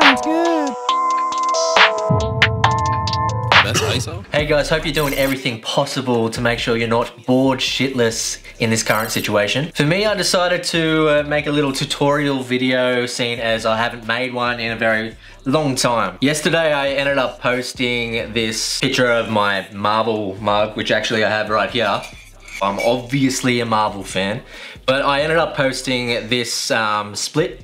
Sounds good. Best ISO. Hey guys, hope you're doing everything possible to make sure you're not bored shitless in this current situation. For me, I decided to make a little tutorial video, seeing as I haven't made one in a very long time. Yesterday, I ended up posting this picture of my Marvel mug, which actually I have right here. I'm obviously a Marvel fan, but I ended up posting this split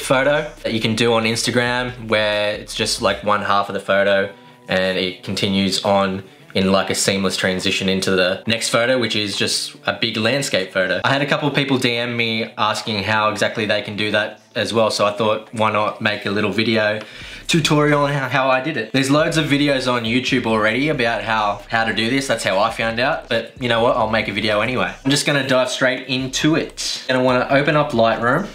photo that you can do on Instagram, where it's just like one half of the photo and it continues on in like a seamless transition into the next photo, which is just a big landscape photo. I had a couple of people DM me asking how exactly they can do that as well, so I thought why not make a little video tutorial on how I did it. There's loads of videos on YouTube already about how to do this. That's how I found out, but you know what, I'll make a video anyway. I'm just gonna dive straight into it. And I wanna open up Lightroom.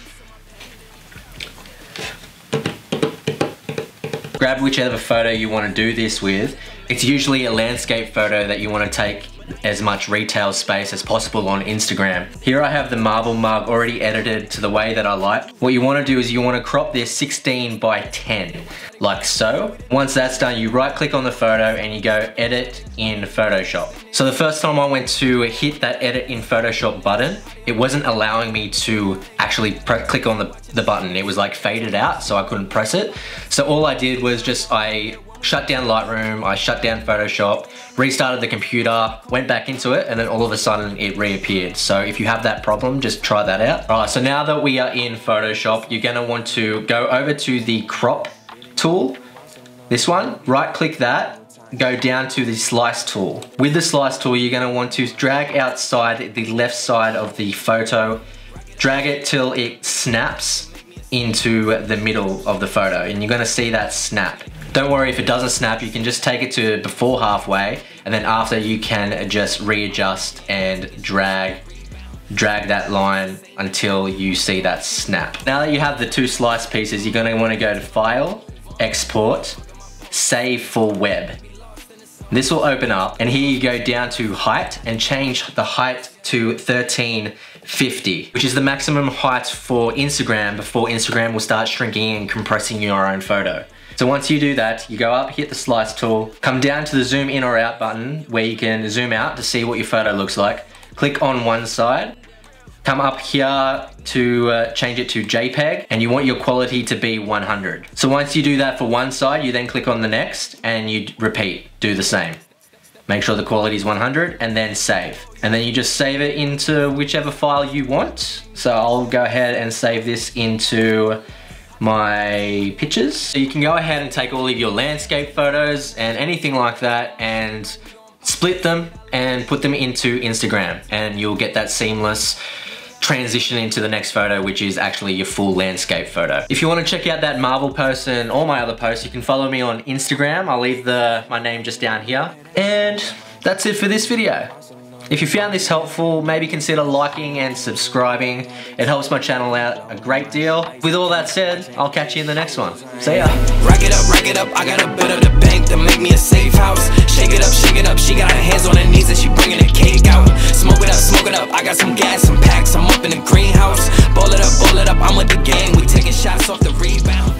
Grab whichever photo you wanna do this with. It's usually a landscape photo that you wanna take as much retail space as possible on Instagram. Here I have the marble mug already edited to the way that I like. What you wanna do is you wanna crop this 16 by 10, like so. Once that's done, you right click on the photo and you go edit in Photoshop. So the first time I went to hit that edit in Photoshop button, it wasn't allowing me to actually click on the button. It was like faded out, so I couldn't press it. So all I did was just, I shut down Lightroom, I shut down Photoshop, restarted the computer, went back into it, and then all of a sudden it reappeared. So if you have that problem, just try that out. All right, so now that we are in Photoshop, you're gonna want to go over to the crop tool, this one, right click that, go down to the slice tool. With the slice tool, you're gonna want to drag outside the left side of the photo, drag it till it snaps into the middle of the photo, and you're gonna see that snap. Don't worry if it doesn't snap, you can just take it to before halfway, and then after you can just readjust and drag that line until you see that snap. Now that you have the two slice pieces, you're gonna wanna go to File, Export, Save for Web. This will open up, and here you go down to height and change the height to 1350, which is the maximum height for Instagram before Instagram will start shrinking and compressing your own photo. So once you do that, you go up, hit the slice tool, come down to the zoom in or out button where you can zoom out to see what your photo looks like. Click on one side, come up here to change it to JPEG, and you want your quality to be 100. So once you do that for one side, you then click on the next and you repeat, do the same. Make sure the quality is 100 and then save. And then you just save it into whichever file you want. So I'll go ahead and save this into my pictures. So you can go ahead and take all of your landscape photos and anything like that and split them and put them into Instagram, and you'll get that seamless transition into the next photo, which is actually your full landscape photo. If you want to check out that Marvel post and all my other posts, you can follow me on Instagram. I'll leave my name just down here. And that's it for this video. If you found this helpful, maybe consider liking and subscribing. It helps my channel out a great deal. With all that said, I'll catch you in the next one. See ya. Rack it up, I got a bit of the bank to make me a safe house. Shake it up, she got her hands on her knees and she bringing the cake out. Smoke it up, I got some gas, some packs, I'm up in the greenhouse. Ball it up, I'm with the gang, we taking shots off the rebound.